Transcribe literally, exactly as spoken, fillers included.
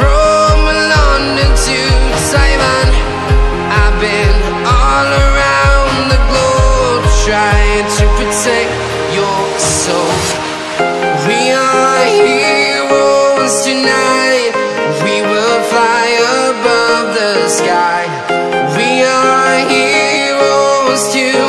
from London to Taiwan. I've been all around the globe, trying to protect your soul. We are heroes tonight. We will fly above the sky. We are heroes tonight.